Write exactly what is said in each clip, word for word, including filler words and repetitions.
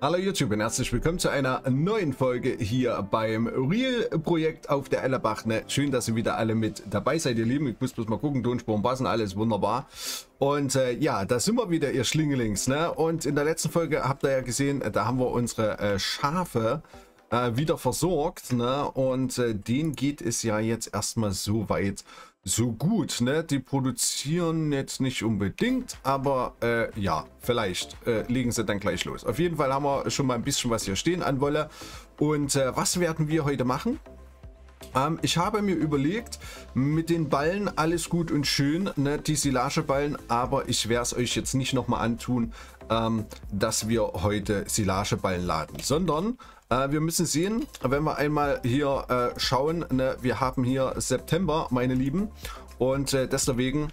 Hallo YouTube und herzlich willkommen zu einer neuen Folge hier beim Real Projekt auf der Ellerbach. Ne? Schön, dass ihr wieder alle mit dabei seid, ihr Lieben. Ich muss bloß mal gucken, Tonspuren passen, alles wunderbar. Und äh, ja, da sind wir wieder, ihr Schlingelings. Ne? Und in der letzten Folge habt ihr ja gesehen, da haben wir unsere äh, Schafe äh, wieder versorgt. Ne? Und äh, denen geht es ja jetzt erstmal so weit, so gut, ne? Die produzieren jetzt nicht unbedingt, aber äh, ja, vielleicht äh, legen sie dann gleich los. Auf jeden Fall haben wir schon mal ein bisschen was hier stehen an Wolle. Und äh, was werden wir heute machen? Ähm, ich habe mir überlegt, mit den Ballen alles gut und schön, ne? Die Silageballen, aber ich werde es euch jetzt nicht nochmal antun, ähm, dass wir heute Silageballen laden, sondern Äh, wir müssen sehen, wenn wir einmal hier äh, schauen, ne, wir haben hier September, meine Lieben, und äh, deswegen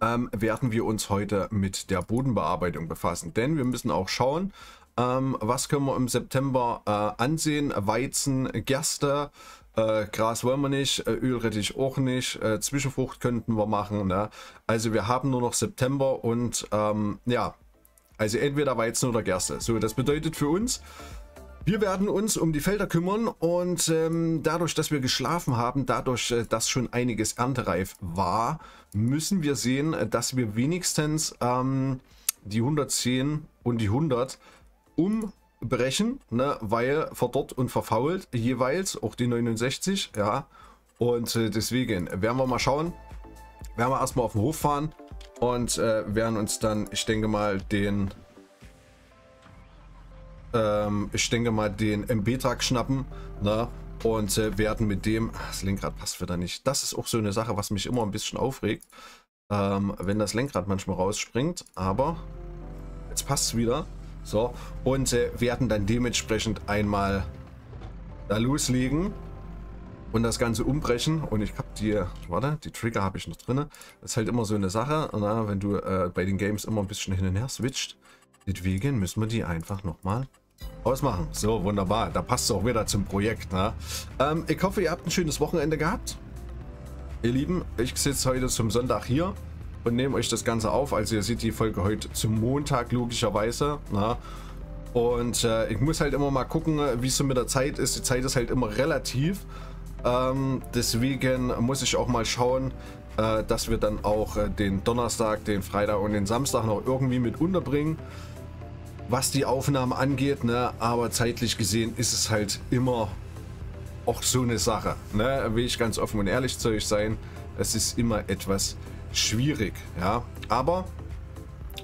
ähm, werden wir uns heute mit der Bodenbearbeitung befassen, denn wir müssen auch schauen, ähm, was können wir im September äh, ansehen, Weizen, Gerste, äh, Gras wollen wir nicht, äh, Ölrettich auch nicht, äh, Zwischenfrucht könnten wir machen, ne? Also wir haben nur noch September und ähm, ja, also entweder Weizen oder Gerste. So, das bedeutet für uns, wir werden uns um die Felder kümmern und ähm, dadurch, dass wir geschlafen haben, dadurch, dass schon einiges erntereif war, müssen wir sehen, dass wir wenigstens ähm, die hundertzehn und die hundert umbrechen, ne, weil verdorrt und verfault jeweils, auch die neunundsechzig, ja, und äh, deswegen werden wir mal schauen, werden wir erstmal auf den Hof fahren und äh, werden uns dann, ich denke mal, den... ich denke mal den M B-Trag schnappen, ne? Und äh, werden mit dem, das Lenkrad passt wieder nicht, das ist auch so eine Sache, was mich immer ein bisschen aufregt, ähm, wenn das Lenkrad manchmal rausspringt, aber jetzt passt es wieder, so, und äh, werden dann dementsprechend einmal da loslegen und das Ganze umbrechen. Und ich habe die, warte, die Trigger habe ich noch drin, das ist halt immer so eine Sache, na, wenn du äh, bei den Games immer ein bisschen hin und her switcht, deswegen müssen wir die einfach nochmal ausmachen. So, wunderbar. Da passt es auch wieder zum Projekt. Ne? Ähm, ich hoffe, ihr habt ein schönes Wochenende gehabt. Ihr Lieben, ich sitze heute zum Sonntag hier und nehme euch das Ganze auf. Also ihr seht die Folge heute zum Montag logischerweise. Ne? Und äh, ich muss halt immer mal gucken, wie es so mit der Zeit ist. Die Zeit ist halt immer relativ. Ähm, deswegen muss ich auch mal schauen, äh, dass wir dann auch äh, den Donnerstag, den Freitag und den Samstag noch irgendwie mit unterbringen, was die Aufnahmen angeht, ne? Aber zeitlich gesehen ist es halt immer auch so eine Sache, ne? Will ich ganz offen und ehrlich zu euch sein, es ist immer etwas schwierig, ja, aber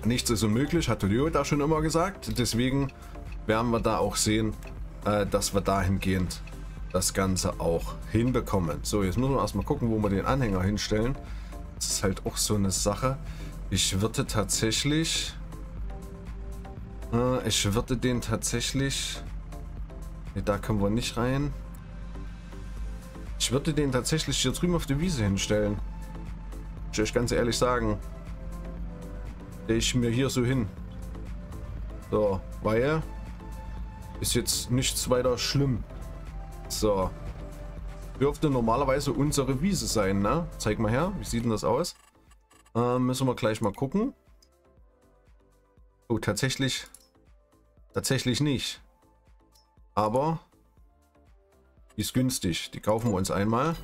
nichts ist unmöglich, hat Leo da schon immer gesagt, deswegen werden wir da auch sehen, äh, dass wir dahingehend das Ganze auch hinbekommen. So, jetzt müssen wir erstmal gucken, wo wir den Anhänger hinstellen, das ist halt auch so eine Sache, ich würde tatsächlich... Ich würde den tatsächlich, nee, da können wir nicht rein. Ich würde den tatsächlich hier drüben auf die Wiese hinstellen. Muss ich euch ganz ehrlich sagen. Stelle ich mir hier so hin. So, weil ist jetzt nichts weiter schlimm. So. Dürfte normalerweise unsere Wiese sein, ne? Zeig mal her, wie sieht denn das aus? Äh, müssen wir gleich mal gucken. Oh, tatsächlich... Tatsächlich nicht. Aber die ist günstig. Die kaufen wir uns einmal.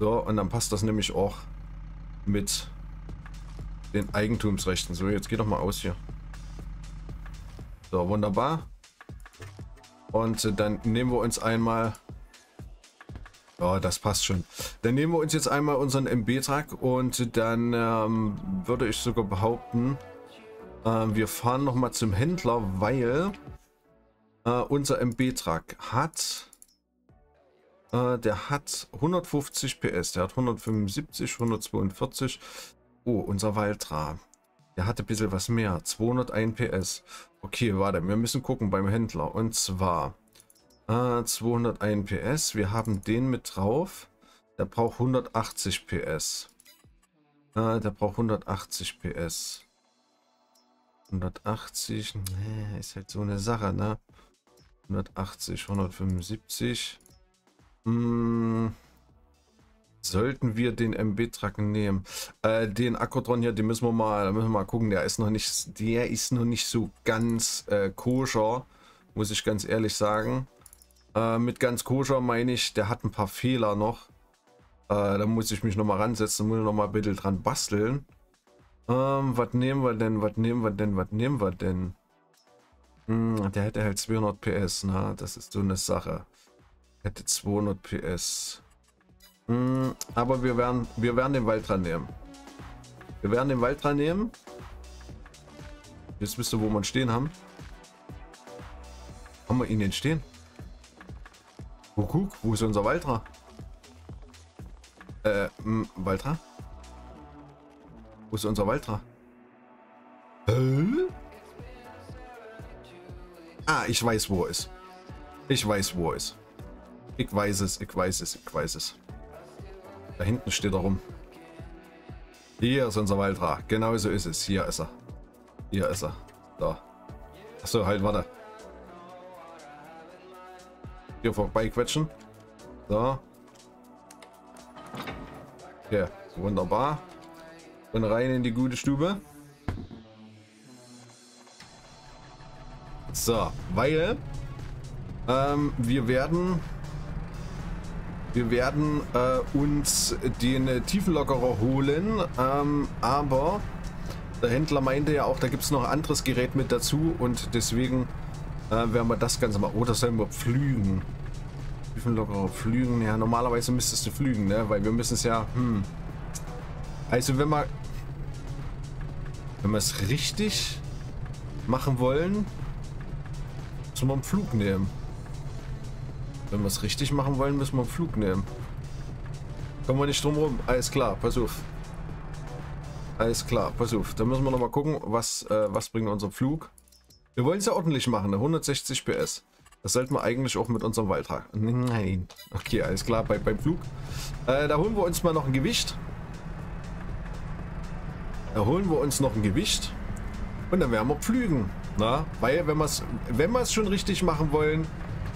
So, und dann passt das nämlich auch mit den Eigentumsrechten. So, jetzt geht doch mal aus hier. So, wunderbar. Und äh, dann nehmen wir uns einmal... Ja, das passt schon. Dann nehmen wir uns jetzt einmal unseren M B-Trag und dann ähm, würde ich sogar behaupten... Wir fahren nochmal zum Händler, weil äh, unser M B-Trag hat, äh, der hat hundertfünfzig P S, der hat hundertfünfundsiebzig, hundertzweiundvierzig, oh, unser Valtra, der hatte ein bisschen was mehr, zweihunderteins P S, okay, warte, wir müssen gucken beim Händler, und zwar äh, zweihunderteins P S, wir haben den mit drauf, der braucht hundertachtzig P S, äh, der braucht hundertachtzig P S, hundertachtzig, nee, ist halt so eine Sache, ne? hundertachtzig, hundertfünfundsiebzig. Hm, Sollten wir den M B-Trag nehmen? Äh, den Akkutron hier, den müssen wir mal, da müssen wir mal gucken. Der ist noch nicht, der ist noch nicht so ganz äh, koscher, muss ich ganz ehrlich sagen. Äh, mit ganz koscher meine ich, der hat ein paar Fehler noch. Äh, da muss ich mich nochmal ransetzen, muss ich nochmal ein bisschen dran basteln. Ähm, was nehmen wir denn, was nehmen wir denn, was nehmen wir denn? Hm, der hätte halt zweihundert P S, na, das ist so eine Sache. Hätte zweihundert P S. Hm, aber wir werden, wir werden den Valtra nehmen. Wir werden den Valtra nehmen. Jetzt wisst ihr, wo wir ihn stehen haben. Haben wir ihn denn stehen? Oh, guck, wo ist unser Valtra? Äh, mh, Valtra? Wo ist unser Valtra? Äh? Ah, ich weiß, wo er ist. Ich weiß, wo er ist. Ich weiß es, ich weiß es, ich weiß es. Da hinten steht er rum. Hier ist unser Valtra. Genau so ist es. Hier ist er. Hier ist er. Da. Achso, halt, warte. Hier vorbei quetschen. So. Okay, wunderbar. Und rein in die gute Stube. So, weil ähm, wir werden... Wir werden äh, uns den äh, Tiefenlockerer holen, ähm, aber der Händler meinte ja auch, da gibt es noch ein anderes Gerät mit dazu und deswegen äh, werden wir das Ganze mal... Oh, das sollen wir pflügen. Tiefenlockerer pflügen, ja, normalerweise müsstest du pflügen, ne? Weil wir müssen es ja... Hm. Also wenn wir... Wenn wir es richtig machen wollen, müssen wir einen Pflug nehmen. Wenn wir es richtig machen wollen, müssen wir einen Flug nehmen. Kommen wir nicht drum rum. Alles klar, pass auf. Alles klar, pass auf. Dann müssen wir nochmal gucken, was, äh, was bringt unser Flug. Wir wollen es ja ordentlich machen, ne? hundertsechzig P S. Das sollten wir eigentlich auch mit unserem Valtra. Nein. Okay, alles klar, bei, beim Flug. Äh, da holen wir uns mal noch ein Gewicht. Da holen wir uns noch ein Gewicht. Und dann werden wir pflügen. Na? Weil, wenn wir es wenn wir es schon richtig machen wollen...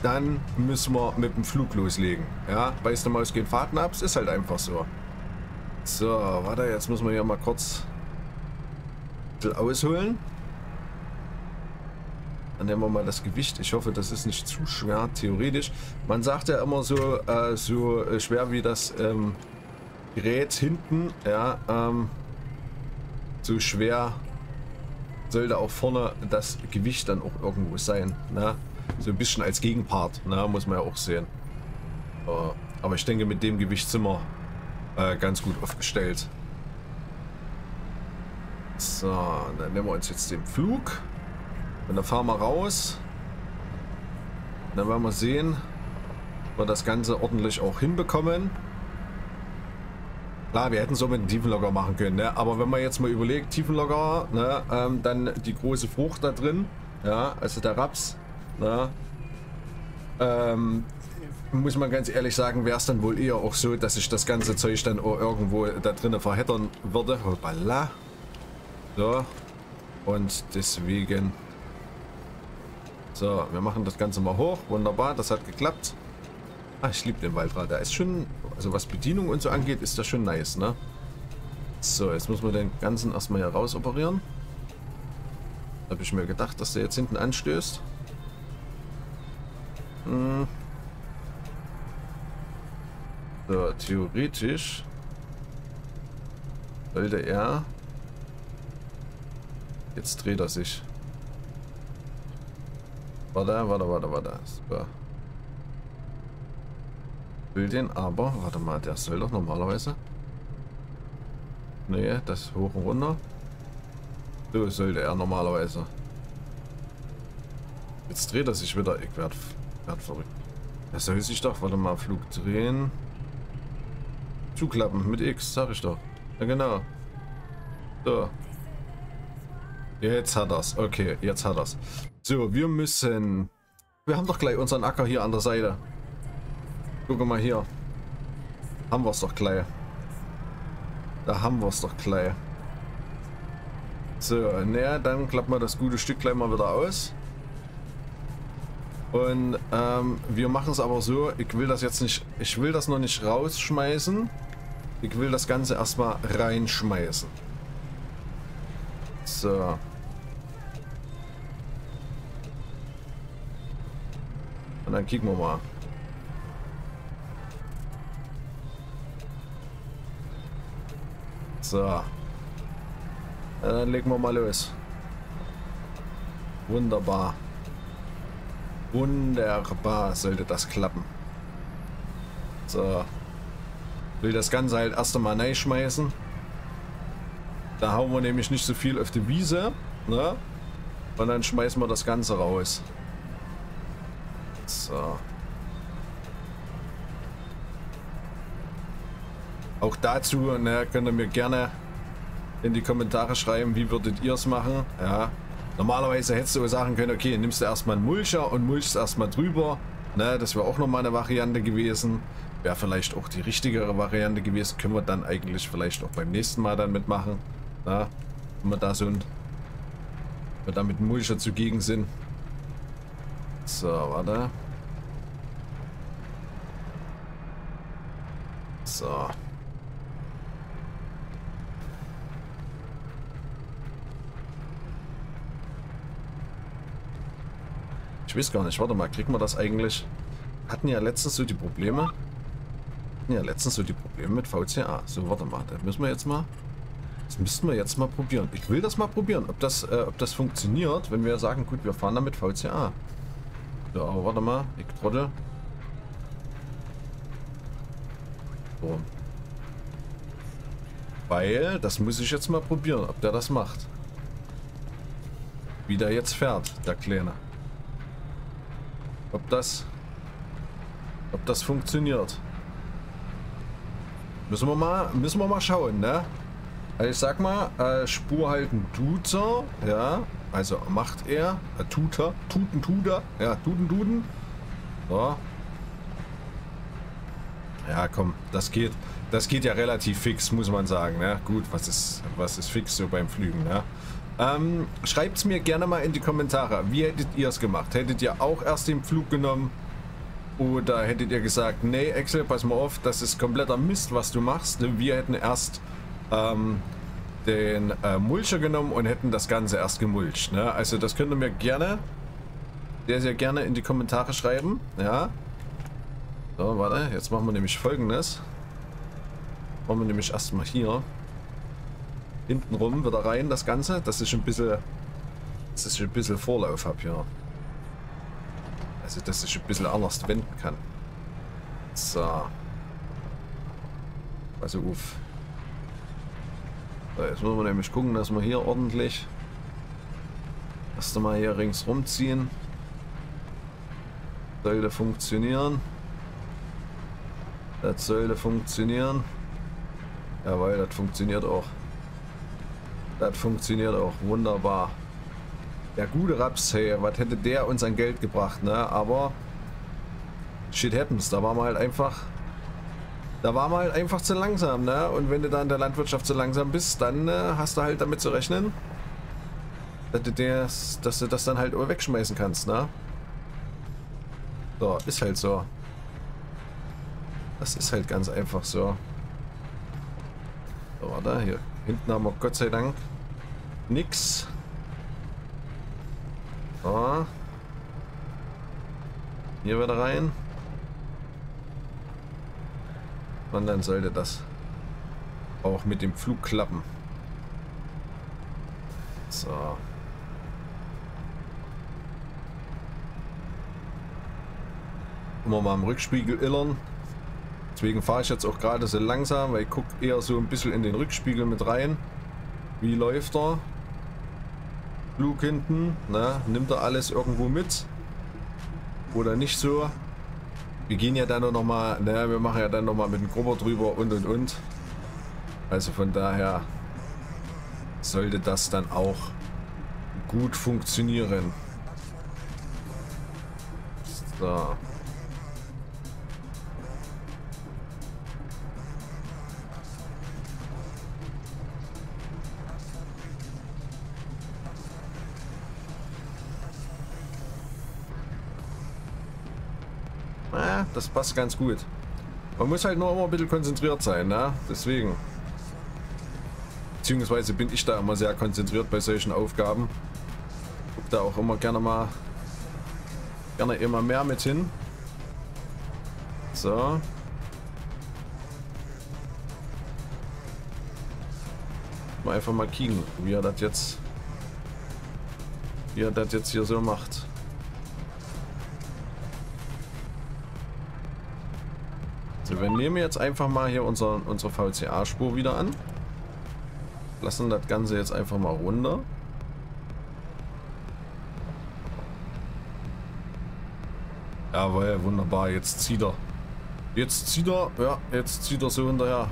Dann müssen wir mit dem Flug loslegen. Ja, weißt du mal, es gehen Fahrten ab. Es ist halt einfach so. So, warte, jetzt müssen wir hier mal kurz ausholen. Dann nehmen wir mal das Gewicht. Ich hoffe, das ist nicht zu schwer, theoretisch. Man sagt ja immer so, äh, so schwer wie das ähm, Gerät hinten. Ja, ähm, so schwer sollte auch vorne das Gewicht dann auch irgendwo sein. Ne? So ein bisschen als Gegenpart, ne, muss man ja auch sehen. Uh, aber ich denke, mit dem Gewicht sind wir äh, ganz gut aufgestellt. So, dann nehmen wir uns jetzt den Flug. Und dann fahren wir raus. Und dann werden wir sehen, ob wir das Ganze ordentlich auch hinbekommen. Klar, wir hätten so mit dem Tiefenlogger machen können, ne? Aber wenn man jetzt mal überlegt, Tiefenlogger, ne, ähm, dann die große Frucht da drin, ja, also der Raps. Na, ähm, muss man ganz ehrlich sagen, wäre es dann wohl eher auch so, dass ich das ganze Zeug dann irgendwo da drinnen verheddern würde. Hoppala. So. Und deswegen. So, wir machen das Ganze mal hoch. Wunderbar, das hat geklappt. Ah, ich liebe den Valtra. Der ist schon, also was Bedienung und so angeht, ist das schon nice, ne? So, jetzt müssen wir den Ganzen erstmal hier raus operieren. Habe ich mir gedacht, dass der jetzt hinten anstößt. So, theoretisch sollte er... Jetzt dreht er sich. Warte, warte, warte, warte. Super. Will den aber... Warte mal, der soll doch normalerweise... Nee, das hoch und runter. So sollte er normalerweise. Jetzt dreht er sich wieder. Ich werde... Verrückt. Das soll sich doch, warte mal, Flug drehen. Zuklappen mit X, sag ich doch. Ja, genau. So. Jetzt hat er's. Okay, jetzt hat er's. So, wir müssen. Wir haben doch gleich unseren Acker hier an der Seite. Guck mal hier. Haben wir's doch gleich. Da haben wir's doch gleich. So, naja, dann klappen wir das gute Stück gleich mal wieder aus. Und ähm, wir machen es aber so, ich will das jetzt nicht, ich will das noch nicht rausschmeißen. Ich will das Ganze erstmal reinschmeißen. So. Und dann kicken wir mal. So. Ja, dann legen wir mal los. Wunderbar. Wunderbar sollte das klappen. So. Will das Ganze halt erst einmal reinschmeißen. Da hauen wir nämlich nicht so viel auf die Wiese. Ne? Und dann schmeißen wir das Ganze raus. So. Auch dazu, ne, könnt ihr mir gerne in die Kommentare schreiben, wie würdet ihr es machen. Ja. Normalerweise hättest du sagen können, okay, nimmst du erstmal einen Mulcher und mulchst erstmal drüber. Ne, das wäre auch nochmal eine Variante gewesen. Wäre vielleicht auch die richtigere Variante gewesen. Können wir dann eigentlich vielleicht auch beim nächsten Mal dann mitmachen. Ne? Wenn wir da so ein, wenn wir da mit dem Mulcher zugegen sind. So, warte. So. Ich weiß gar nicht, warte mal, kriegen wir das eigentlich? Hatten ja letztens so die Probleme. Hatten ja letztens so die Probleme mit V C A. So, warte mal, da müssen wir jetzt mal. Das müssten wir jetzt mal probieren. Ich will das mal probieren, ob das, äh, ob das funktioniert, wenn wir sagen, gut, wir fahren da mit V C A. So, aber warte mal, ich trottel. So. Weil, das muss ich jetzt mal probieren, ob der das macht. Wie der jetzt fährt, der Kleine. Ob das, ob das funktioniert. Müssen wir mal, müssen wir mal schauen, ne? Also ich sag mal, äh, Spur halten tut er, ja. Also macht er, äh, tut er, tuten tuter, ja, tuten tuten. So. Ja, komm, das geht, das geht ja relativ fix, muss man sagen, ne? Gut, was ist, was ist fix so beim Flügen, ne? Ähm, schreibt es mir gerne mal in die Kommentare. Wie hättet ihr es gemacht? Hättet ihr auch erst den Flug genommen? Oder hättet ihr gesagt, nee, Axel, pass mal auf, das ist kompletter Mist, was du machst. Wir hätten erst ähm, den äh, Mulcher genommen und hätten das Ganze erst gemulcht. Ne? Also das könnt ihr mir gerne, sehr, sehr gerne in die Kommentare schreiben. Ja. So, warte, jetzt machen wir nämlich Folgendes. Machen wir nämlich erstmal hier. Hinten rum wieder rein, das Ganze, dass ich ein bisschen, dass ich ein bisschen Vorlauf habe hier. Also, dass ich ein bisschen anders wenden kann. So. Also, uff. So, jetzt müssen wir nämlich gucken, dass wir hier ordentlich erst einmal hier ringsrum ziehen. Sollte funktionieren. Das sollte funktionieren. Jawohl, das funktioniert auch. Das funktioniert auch wunderbar. Der gute Raps, hey, was hätte der uns an Geld gebracht, ne? Aber shit happens, da war man halt einfach, da war man halt einfach zu langsam, ne? Und wenn du da in der Landwirtschaft zu langsam bist, dann äh, hast du halt damit zu rechnen, dass du das, dass du das dann halt wegschmeißen kannst, ne? So, ist halt so. Das ist halt ganz einfach so. So, warte, hier. Hinten haben wir Gott sei Dank nix. So. Hier wieder rein. Und dann sollte das auch mit dem Flug klappen. So. Immer mal im Rückspiegel illern. Deswegen fahre ich jetzt auch gerade so langsam, weil ich gucke eher so ein bisschen in den Rückspiegel mit rein. Wie läuft er? Flug hinten, ne? Nimmt er alles irgendwo mit? Oder nicht so? Wir gehen ja dann noch mal, ne? Wir machen ja dann noch mal mit dem Grubber drüber und und und. Also von daher sollte das dann auch gut funktionieren. So. Das passt ganz gut. Man muss halt nur immer ein bisschen konzentriert sein, ne? Deswegen. Beziehungsweise bin ich da immer sehr konzentriert bei solchen Aufgaben. Guck da auch immer gerne mal gerne immer mehr mit hin. So. Mal einfach mal kicken, wie er das jetzt wie er das jetzt hier so macht. So, wir nehmen jetzt einfach mal hier unsere, unsere V C A-Spur wieder an. Lassen das Ganze jetzt einfach mal runter. Jawohl, wunderbar, jetzt zieht er. Jetzt zieht er, ja, jetzt zieht er so hinterher.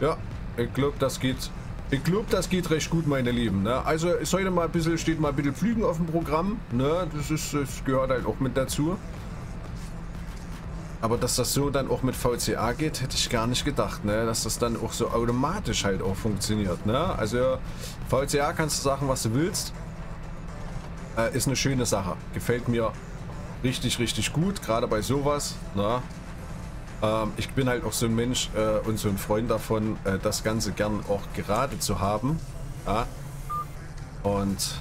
Ja, ich glaube, das geht. Ich glaube, das geht recht gut, meine Lieben. Ne? Also ist heute mal ein bisschen, steht mal ein bisschen Flügen auf dem Programm. Ne? Das ist, das gehört halt auch mit dazu. Aber dass das so dann auch mit V C A geht, hätte ich gar nicht gedacht, ne? Dass das dann auch so automatisch halt auch funktioniert. Ne? Also V C A kannst du sagen, was du willst. Äh, ist eine schöne Sache. Gefällt mir richtig, richtig gut. Gerade bei sowas. Ne? Ähm, ich bin halt auch so ein Mensch äh, und so ein Freund davon, äh, das Ganze gern auch gerade zu haben. Ja? Und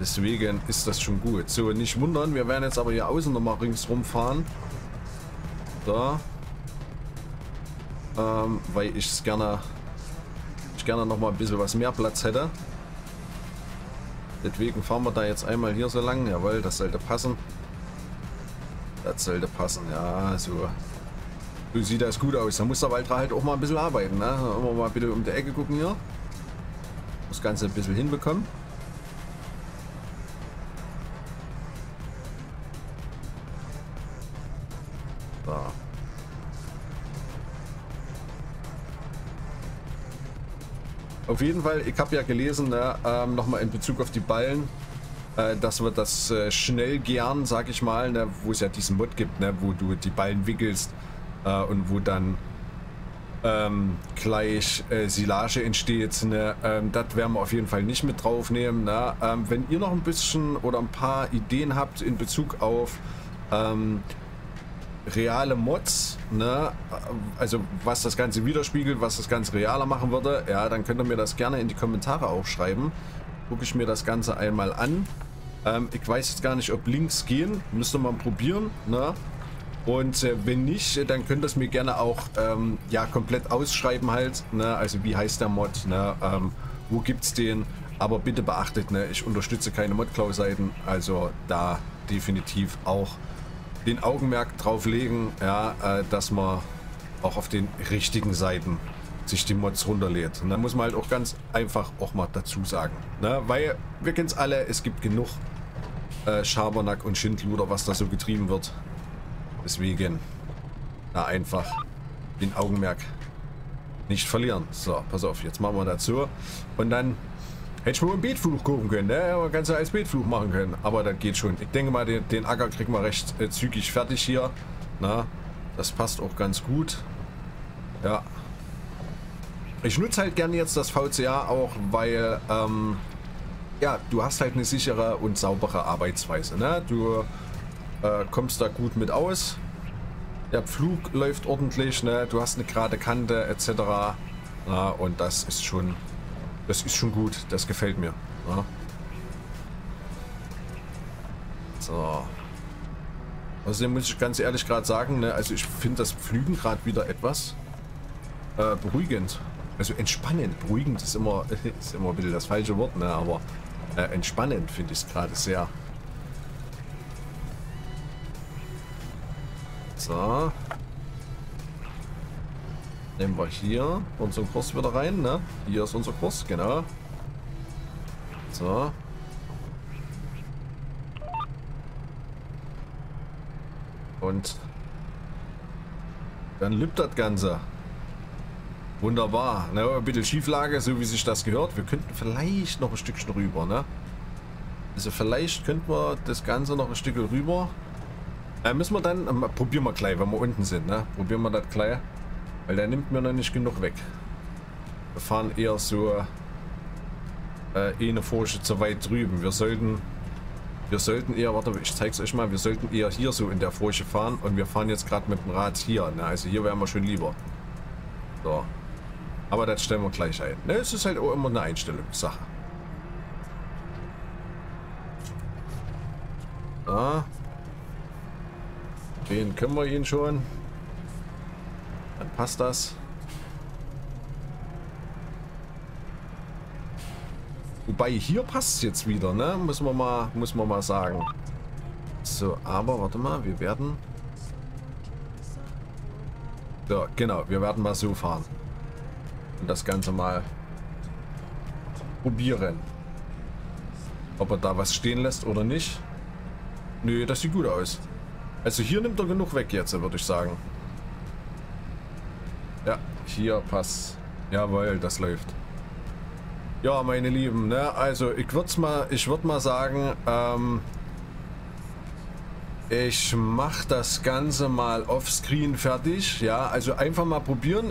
deswegen ist das schon gut. So, nicht wundern, wir werden jetzt aber hier außen nochmal ringsrum fahren. Da. Ähm, weil ich es gerne, ich gerne nochmal ein bisschen was mehr Platz hätte. Deswegen fahren wir da jetzt einmal hier so lang. Jawohl, das sollte passen. Das sollte passen, ja, so. So sieht das gut aus. Da muss der Valtra halt auch mal ein bisschen arbeiten, ne? Immer mal bitte um die Ecke gucken hier. Das Ganze ein bisschen hinbekommen. Auf jeden Fall, ich habe ja gelesen, ne, ähm, nochmal in Bezug auf die Ballen, äh, dass wir das äh, schnell gern, sag ich mal, ne, wo es ja diesen Mod gibt, ne, wo du die Ballen wickelst äh, und wo dann ähm, gleich äh, Silage entsteht, ne, ähm, das werden wir auf jeden Fall nicht mit draufnehmen. Ne? Ähm, wenn ihr noch ein bisschen oder ein paar Ideen habt in Bezug auf ähm, reale Mods, ne? Also was das Ganze widerspiegelt, was das Ganze realer machen würde, ja, dann könnt ihr mir das gerne in die Kommentare auch schreiben. Gucke ich mir das Ganze einmal an. Ähm, ich weiß jetzt gar nicht, ob Links gehen. Müsste man probieren, ne? Und äh, wenn nicht, dann könnt ihr es mir gerne auch ähm, ja, komplett ausschreiben halt, ne? Also wie heißt der Mod, ne? Ähm, wo gibt's den? Aber bitte beachtet, ne? Ich unterstütze keine Mod-Klau-Seiten, also da definitiv auch den Augenmerk drauf legen, ja, äh, dass man auch auf den richtigen Seiten sich die Mods runterlädt. Und da muss man halt auch ganz einfach auch mal dazu sagen. Ne? Weil wir kennen es alle, es gibt genug äh, Schabernack und Schindluder, was da so getrieben wird. Deswegen na, einfach den Augenmerk nicht verlieren. So, pass auf, jetzt machen wir dazu. Und dann hätte ich wohl einen Beetfluch gucken können, ne? Man kann es ja als Beetfluch machen können, aber das geht schon. Ich denke mal, den, den Acker kriegen wir recht äh, zügig fertig hier. Na, das passt auch ganz gut. Ja. Ich nutze halt gerne jetzt das V C A auch, weil, ähm, ja, du hast halt eine sichere und saubere Arbeitsweise, ne? Du äh, kommst da gut mit aus. Der Pflug läuft ordentlich, ne? Du hast eine gerade Kante et cetera. Na, und das ist schon... Das ist schon gut, das gefällt mir. Ja. So. Also muss ich ganz ehrlich gerade sagen, ne, also ich finde das Pflügen gerade wieder etwas äh, beruhigend. Also entspannend. Beruhigend ist immer, ist immer ein bisschen das falsche Wort, ne, aber äh, entspannend finde ich es gerade sehr. So. Nehmen wir hier unseren Kurs wieder rein, ne? Hier ist unser Kurs, genau. So. Und dann lübt das Ganze. Wunderbar. Ne? Ein bisschen Schieflage, so wie sich das gehört. Wir könnten vielleicht noch ein Stückchen rüber, ne? Also vielleicht könnten wir das Ganze noch ein Stück rüber. Äh, müssen wir dann, äh, probieren wir gleich, wenn wir unten sind, ne? Probieren wir das gleich. Weil der nimmt mir noch nicht genug weg. Wir fahren eher so äh, eine Furche zu weit drüben. Wir sollten Wir sollten eher, warte, ich zeig's euch mal, wir sollten eher hier so in der Furche fahren und wir fahren jetzt gerade mit dem Rad hier. Ne? Also hier wären wir schon lieber. So. Aber das stellen wir gleich ein. Ne? Es ist halt auch immer eine Einstellungssache. Da. Den können wir ihn schon. Dann passt das. Wobei hier passt es jetzt wieder, ne? Muss man mal, muss man mal sagen. So, aber warte mal, wir werden. So, genau, wir werden mal so fahren. Und das Ganze mal probieren. Ob er da was stehen lässt oder nicht. Nö, das sieht gut aus. Also hier nimmt er genug weg jetzt, würde ich sagen. Ja, hier passt. Jawohl, das läuft. Ja, meine Lieben, ne, also ich würde mal, ich würde mal sagen, ähm, ich mache das Ganze mal offscreen fertig, ja, also einfach mal probieren,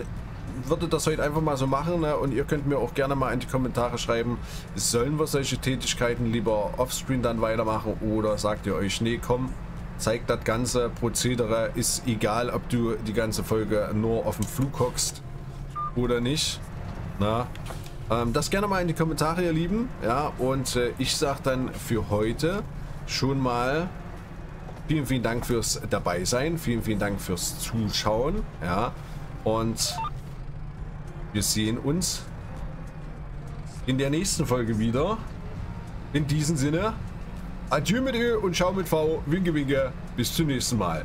würde das heute einfach mal so machen, ne, und ihr könnt mir auch gerne mal in die Kommentare schreiben, sollen wir solche Tätigkeiten lieber offscreen dann weitermachen oder sagt ihr euch, nee, komm, zeigt das ganze Prozedere, ist egal, ob du die ganze Folge nur auf dem Flug hockst oder nicht, na. Das gerne mal in die Kommentare, ihr Lieben. Ja, und äh, ich sage dann für heute schon mal vielen, vielen Dank fürs Dabeisein. Vielen, vielen Dank fürs Zuschauen. Ja, und wir sehen uns in der nächsten Folge wieder. In diesem Sinne, adieu mit Ö und ciao mit V. Winke, winke. Bis zum nächsten Mal.